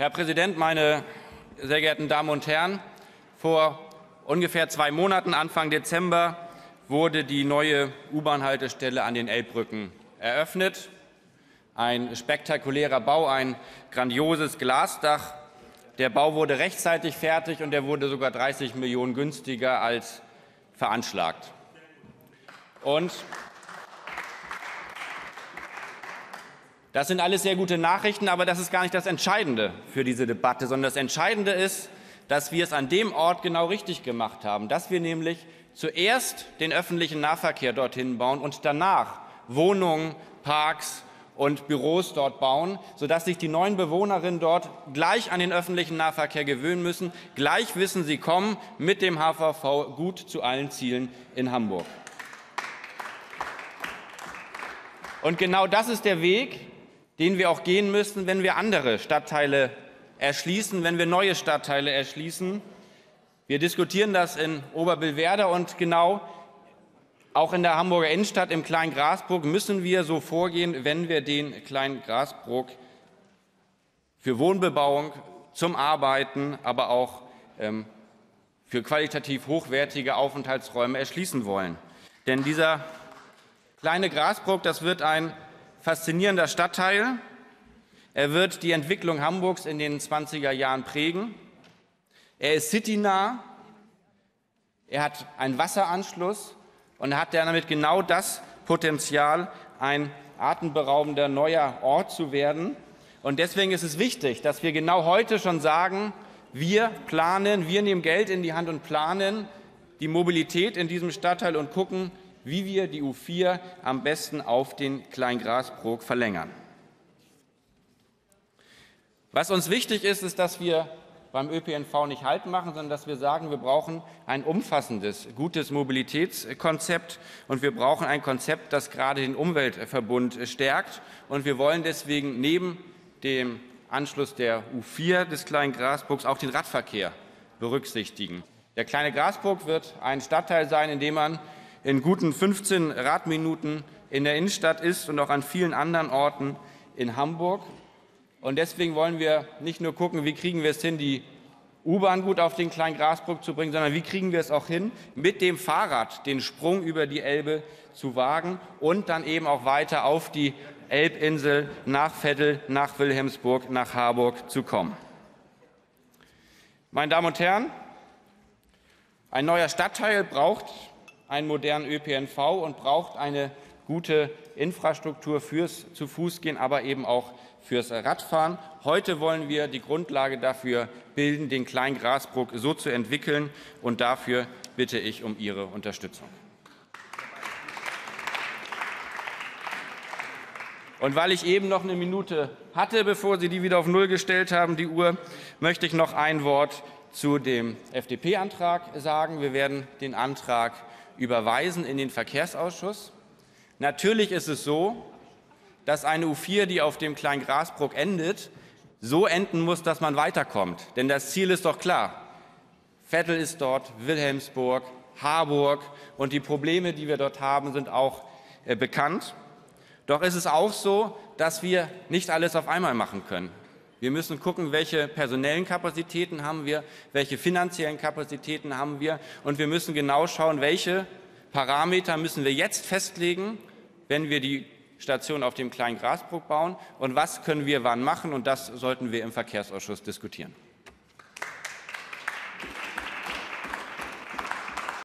Herr Präsident, meine sehr geehrten Damen und Herren! Vor ungefähr 2 Monaten, Anfang Dezember, wurde die neue U-Bahn-Haltestelle an den Elbbrücken eröffnet. Ein spektakulärer Bau, ein grandioses Glasdach. Der Bau wurde rechtzeitig fertig und er wurde sogar 30 Millionen günstiger als veranschlagt. Und das sind alles sehr gute Nachrichten, aber das ist gar nicht das Entscheidende für diese Debatte, sondern das Entscheidende ist, dass wir es an dem Ort genau richtig gemacht haben, dass wir nämlich zuerst den öffentlichen Nahverkehr dorthin bauen und danach Wohnungen, Parks und Büros dort bauen, sodass sich die neuen Bewohnerinnen dort gleich an den öffentlichen Nahverkehr gewöhnen müssen, gleich wissen, sie kommen mit dem HVV gut zu allen Zielen in Hamburg. Und genau das ist der Weg, den wir auch gehen müssen, wenn wir andere Stadtteile erschließen, wenn wir neue Stadtteile erschließen. Wir diskutieren das in Oberbillwerder und genau auch in der Hamburger Innenstadt im kleinen Grasbrook müssen wir so vorgehen, wenn wir den kleinen Grasbrook für Wohnbebauung, zum Arbeiten, aber auch für qualitativ hochwertige Aufenthaltsräume erschließen wollen. Denn dieser kleine Grasbrook, das wird ein faszinierender Stadtteil. Er wird die Entwicklung Hamburgs in den 20er Jahren prägen. Er ist citynah, er hat einen Wasseranschluss und hat damit genau das Potenzial, ein atemberaubender neuer Ort zu werden. Und deswegen ist es wichtig, dass wir genau heute schon sagen, wir planen, wir nehmen Geld in die Hand und planen die Mobilität in diesem Stadtteil und gucken, wie wir die U4 am besten auf den kleinen Grasbrook verlängern. Was uns wichtig ist, ist, dass wir beim ÖPNV nicht Halt machen, sondern dass wir sagen, wir brauchen ein umfassendes, gutes Mobilitätskonzept und wir brauchen ein Konzept, das gerade den Umweltverbund stärkt. Und wir wollen deswegen neben dem Anschluss der U4 des kleinen Grasbrooks auch den Radverkehr berücksichtigen. Der kleine Grasbrook wird ein Stadtteil sein, in dem man in guten 15 Radminuten in der Innenstadt ist und auch an vielen anderen Orten in Hamburg. Und deswegen wollen wir nicht nur gucken, wie kriegen wir es hin, die U-Bahn gut auf den kleinen Grasbrook zu bringen, sondern wie kriegen wir es auch hin, mit dem Fahrrad den Sprung über die Elbe zu wagen und dann eben auch weiter auf die Elbinsel nach Veddel, nach Wilhelmsburg, nach Harburg zu kommen. Meine Damen und Herren, ein neuer Stadtteil braucht einen modernen ÖPNV und braucht eine gute Infrastruktur fürs Zu-Fuß-Gehen, aber eben auch fürs Radfahren. Heute wollen wir die Grundlage dafür bilden, den kleinen Grasbrook so zu entwickeln. Und dafür bitte ich um Ihre Unterstützung. Und weil ich eben noch eine Minute hatte, bevor Sie die wieder auf Null gestellt haben, die Uhr, möchte ich noch ein Wort zu dem FDP-Antrag sagen. Wir werden den Antrag überweisen in den Verkehrsausschuss. Natürlich ist es so, dass eine U4, die auf dem kleinen Grasbrook endet, so enden muss, dass man weiterkommt. Denn das Ziel ist doch klar. Veddel ist dort, Wilhelmsburg, Harburg und die Probleme, die wir dort haben, sind auch bekannt. Doch ist es auch so, dass wir nicht alles auf einmal machen können. Wir müssen gucken, welche personellen Kapazitäten haben wir, welche finanziellen Kapazitäten haben wir. Und wir müssen genau schauen, welche Parameter müssen wir jetzt festlegen, wenn wir die Station auf dem kleinen Grasbrook bauen. Und was können wir wann machen. Und das sollten wir im Verkehrsausschuss diskutieren.